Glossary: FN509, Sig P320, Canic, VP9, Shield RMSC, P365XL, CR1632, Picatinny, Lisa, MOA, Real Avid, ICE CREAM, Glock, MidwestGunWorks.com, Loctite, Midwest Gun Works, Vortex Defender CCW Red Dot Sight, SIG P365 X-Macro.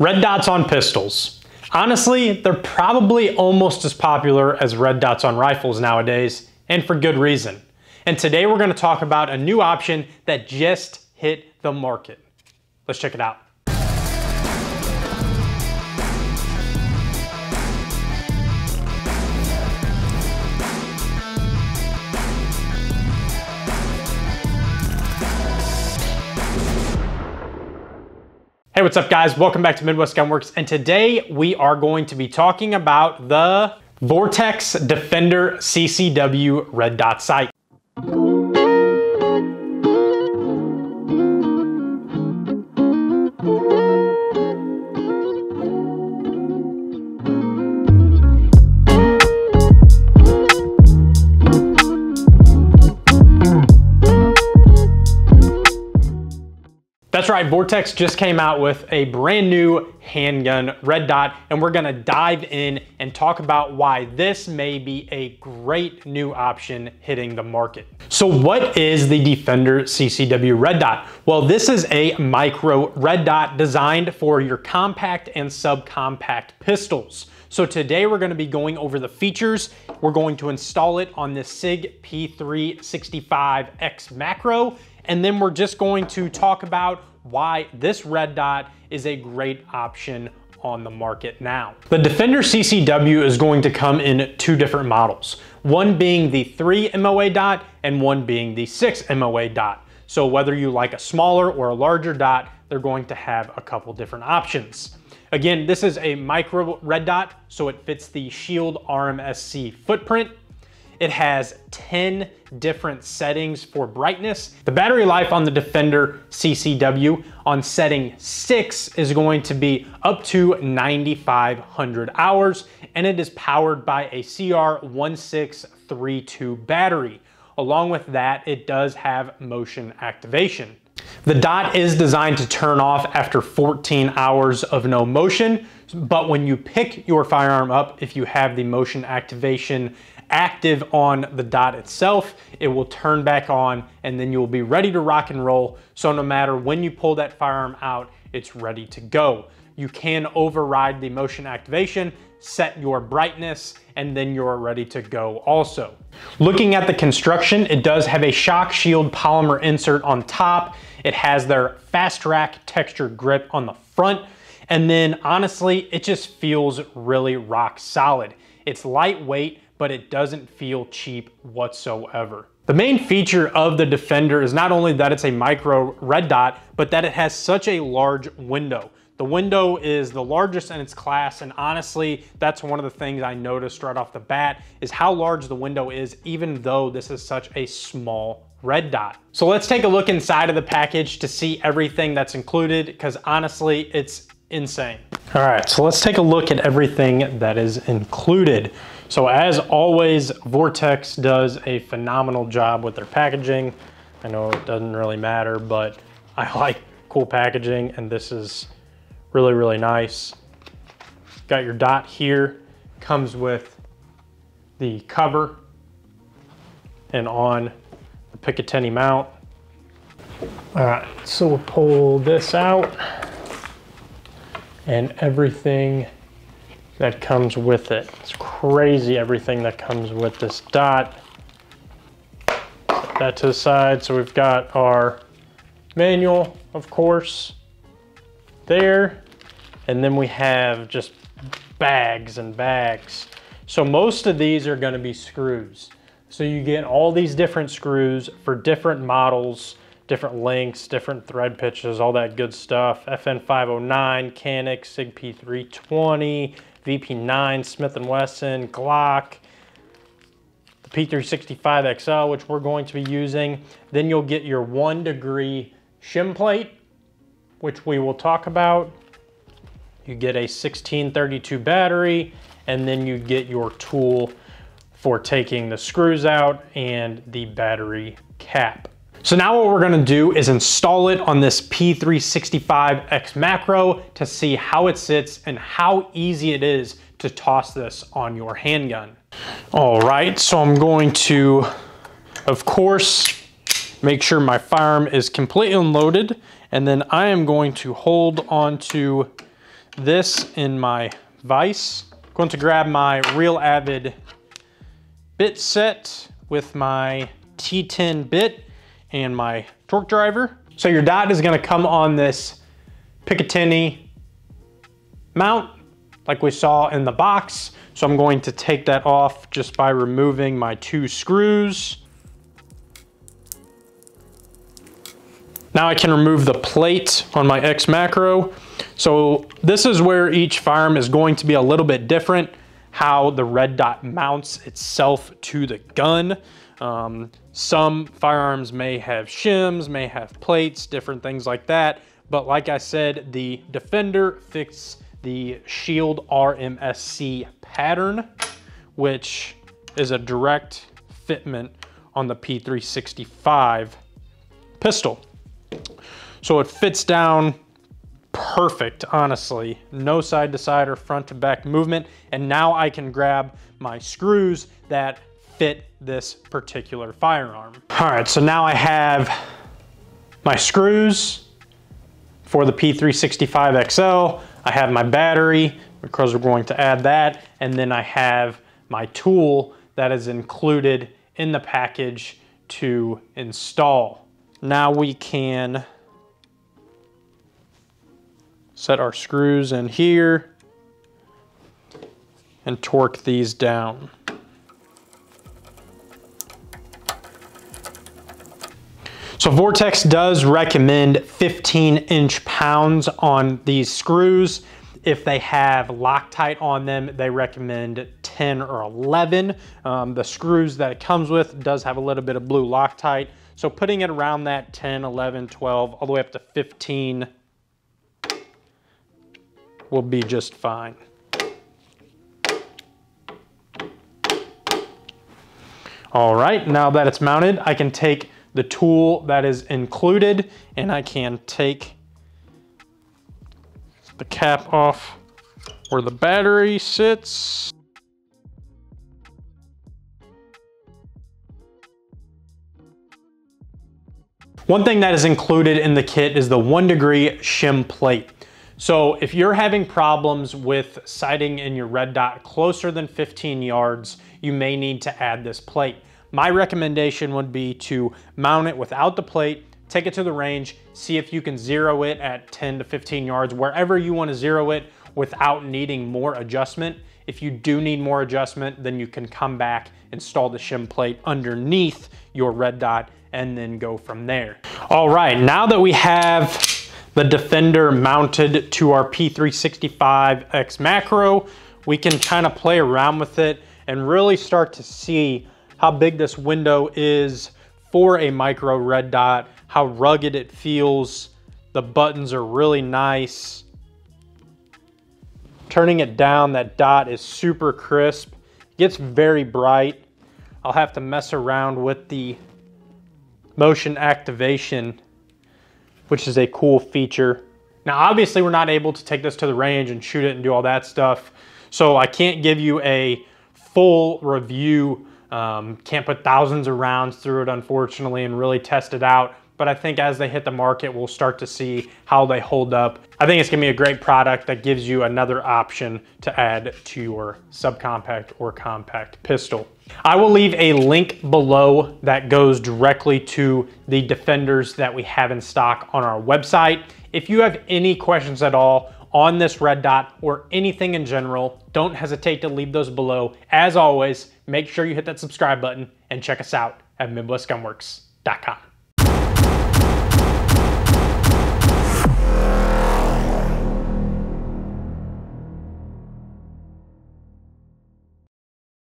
Red dots on pistols. Honestly, they're probably almost as popular as red dots on rifles nowadays, and for good reason. And today we're going to talk about a new option that just hit the market. Let's check it out. Hey, what's up guys? Welcome back to Midwest Gun Works, and today we are going to be talking about the Vortex Defender CCW Red Dot Sight. That's right, Vortex just came out with a brand new handgun red dot, and we're gonna dive in and talk about why this may be a great new option hitting the market. So what is the Defender CCW red dot? Well, this is a micro red dot designed for your compact and subcompact pistols. So today we're gonna be going over the features. We're going to install it on the SIG P365 X-Macro, and then we're just going to talk about why this red dot is a great option on the market now. The Defender CCW is going to come in two different models, one being the 3 MOA dot and one being the 6 MOA dot. So whether you like a smaller or a larger dot, they're going to have a couple different options. Again, this is a micro red dot, so it fits the Shield RMSC footprint. It has 10 different settings for brightness. The battery life on the Defender CCW on setting 6 is going to be up to 9,500 hours, and it is powered by a CR1632 battery. Along with that, it does have motion activation. The dot is designed to turn off after 14 hours of no motion, but when you pick your firearm up, if you have the motion activation active on the dot itself, it will turn back on, and then you'll be ready to rock and roll. So no matter when you pull that firearm out, it's ready to go. You can override the motion activation, set your brightness, and then you're ready to go also. Looking at the construction, it does have a shock shield polymer insert on top. It has their fast rack textured grip on the front. And then honestly, it just feels really rock solid. It's lightweight, but it doesn't feel cheap whatsoever. The main feature of the Defender is not only that it's a micro red dot, but that it has such a large window. The window is the largest in its class, and honestly, that's one of the things I noticed right off the bat is how large the window is, even though this is such a small red dot. So let's take a look inside of the package to see everything that's included, because honestly, it's insane. All right, so let's take a look at everything that is included. So as always, Vortex does a phenomenal job with their packaging. I know it doesn't really matter, but I like cool packaging, and this is really, really nice. Got your dot here, comes with the cover and on the Picatinny mount. All right, so we'll pull this out and everything that comes with it. It's crazy everything that comes with this dot. Put that to the side. So we've got our manual, of course, there. And then we have just bags and bags. So most of these are gonna be screws. So you get all these different screws for different models, different lengths, different thread pitches, all that good stuff. FN509, Canic, Sig P320, VP9, Smith & Wesson, Glock, the P365XL, which we're going to be using. Then you'll get your 1 degree shim plate, which we will talk about. You get a 1632 battery, and then you get your tool for taking the screws out and the battery cap. So now what we're gonna do is install it on this P365 X-Macro to see how it sits and how easy it is to toss this on your handgun. All right, so I'm going to, of course, make sure my firearm is completely unloaded, and then I am going to hold onto this in my vise. Going to grab my Real Avid bit set with my T10 bit and my torque driver. So your dot is gonna come on this Picatinny mount like we saw in the box. So I'm going to take that off just by removing my two screws. Now I can remove the plate on my X-Macro. So this is where each firearm is going to be a little bit different, how the red dot mounts itself to the gun. Some firearms may have shims, may have plates, different things like that. But like I said, the Defender fits the Shield RMSC pattern, which is a direct fitment on the P365 pistol. So it fits down perfect, honestly. No side to side or front to back movement. And now I can grab my screws that fit this particular firearm. All right, so now I have my screws for the P365XL. I have my battery, because we're going to add that. And then I have my tool that is included in the package to install. Now we can set our screws in here and torque these down. So Vortex does recommend 15-inch-pounds on these screws. If they have Loctite on them, they recommend 10 or 11. The screws that it comes with does have a little bit of blue Loctite. So putting it around that 10, 11, 12, all the way up to 15 will be just fine. All right, now that it's mounted, I can take the tool that is included and I can take the cap off where the battery sits. One thing that is included in the kit is the 1 degree shim plate. So if you're having problems with sighting in your red dot closer than 15 yards, you may need to add this plate. My recommendation would be to mount it without the plate, take it to the range, see if you can zero it at 10 to 15 yards, wherever you want to zero it without needing more adjustment. If you do need more adjustment, then you can come back, install the shim plate underneath your red dot, and then go from there. All right, now that we have the Defender mounted to our P365 X-Macro, we can kind of play around with it and really start to see how big this window is for a micro red dot, how rugged it feels. The buttons are really nice. Turning it down, that dot is super crisp. It gets very bright. I'll have to mess around with the motion activation, which is a cool feature. Now, obviously we're not able to take this to the range and shoot it and do all that stuff. So I can't give you a full review. Can't put thousands of rounds through it, unfortunately, and really test it out. But I think as they hit the market, we'll start to see how they hold up. I think it's gonna be a great product that gives you another option to add to your subcompact or compact pistol. I will leave a link below that goes directly to the Defenders that we have in stock on our website. If you have any questions at all on this red dot or anything in general, don't hesitate to leave those below. As always, make sure you hit that subscribe button and check us out at MidwestGunWorks.com.